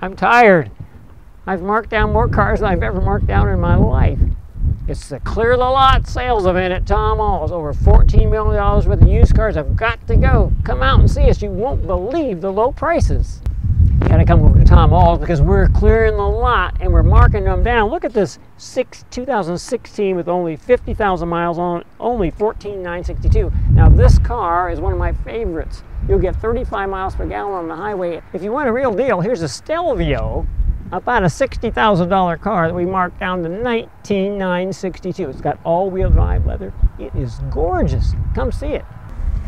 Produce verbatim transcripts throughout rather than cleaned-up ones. I'm tired. I've marked down more cars than I've ever marked down in my life. It's the Clear the Lot sales event at Tom Ahl's. Over fourteen million dollars worth of used cars. I've got to go. Come out and see us. You won't believe the low prices. Gotta come over to Tom Ahl's because we're clearing the lot and we're marking them down. Look at this six, two thousand sixteen with only fifty thousand miles on it, only fourteen thousand nine hundred sixty-two dollars. Now this car is one of my favorites. You'll get thirty-five miles per gallon on the highway. If you want a real deal, here's a Stelvio, about a sixty thousand dollar car that we marked down to nineteen thousand nine hundred sixty-two dollars. It's got all-wheel drive leather. It is gorgeous. Come see it.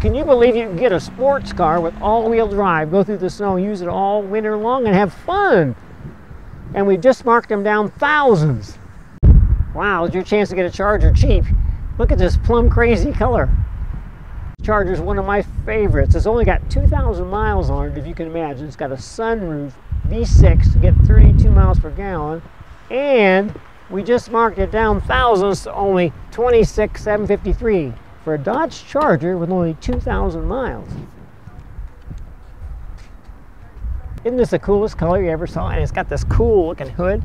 Can you believe you can get a sports car with all-wheel drive, go through the snow, use it all winter long, and have fun? And we've just marked them down thousands. Wow, it's your chance to get a Charger cheap. Look at this plum crazy color. Charger's one of my favorites. It's only got two thousand miles on it, if you can imagine. It's got a sunroof, V six to get thirty-two miles per gallon, and we just marked it down thousands to only twenty-six thousand seven hundred fifty-three dollars. For a Dodge Charger with only two thousand miles. Isn't this the coolest color you ever saw? And it's got this cool looking hood.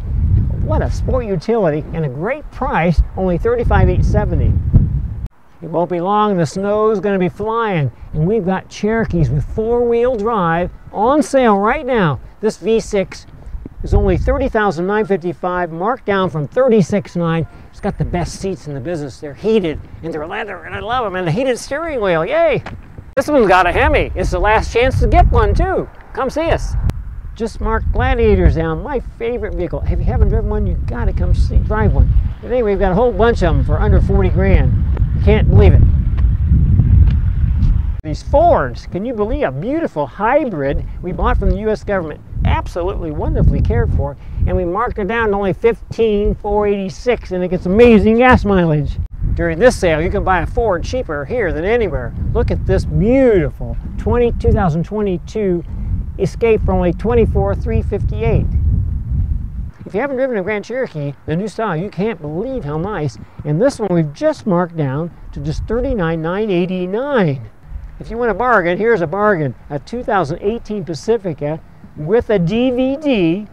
What a sport utility and a great price, only thirty-five thousand eight hundred seventy dollars. It won't be long, the snow's gonna be flying. And we've got Cherokees with four-wheel drive on sale right now. This V six is only thirty thousand nine hundred fifty-five dollars, marked down from thirty-six thousand nine hundred dollars. It's got the best seats in the business. They're heated, and they're leather, and I love them, and the heated steering wheel, yay! This one's got a Hemi. It's the last chance to get one, too. Come see us. Just marked Gladiators down, my favorite vehicle. If you haven't driven one, you've got to come see, drive one. But anyway, we've got a whole bunch of them for under forty grand. You can't believe it. These Fords, can you believe a beautiful hybrid we bought from the U S government? Absolutely wonderfully cared for, and we marked it down to only fifteen thousand four hundred eighty-six dollars, and it gets amazing gas mileage. During this sale, you can buy a Ford cheaper here than anywhere. Look at this beautiful twenty, twenty twenty-two Escape for only twenty-four thousand three hundred fifty-eight dollars. If you haven't driven a Grand Cherokee, the new style, you can't believe how nice. And this one we've just marked down to just thirty-nine thousand nine hundred eighty-nine dollars. If you want a bargain, here's a bargain. A two thousand eighteen Pacifica with a D V D,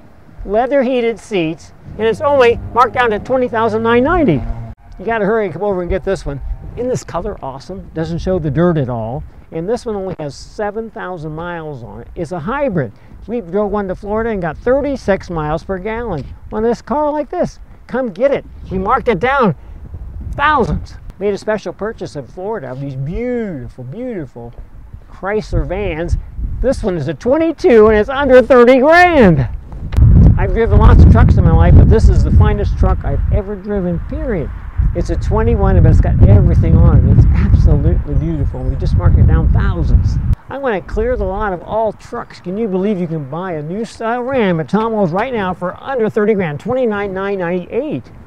leather heated seats, and it's only marked down to twenty thousand nine hundred ninety dollars. You gotta hurry and come over and get this one. Isn't this color awesome? Doesn't show the dirt at all. And this one only has seven thousand miles on it. It's a hybrid. We drove one to Florida and got thirty-six miles per gallon on this car like this. Come get it. We marked it down thousands. Made a special purchase in Florida of these beautiful, beautiful Chrysler vans. This one is a twenty-two and it's under thirty grand. I've driven lots of trucks in my life, but this is the finest truck I've ever driven, period. It's a twenty-one, but it's got everything on it. It's absolutely beautiful. We just marked it down thousands. I want to clear the lot of all trucks. Can you believe you can buy a new style Ram at Tom Ahl's right now for under thirty grand, twenty-nine thousand nine hundred ninety-eight dollars?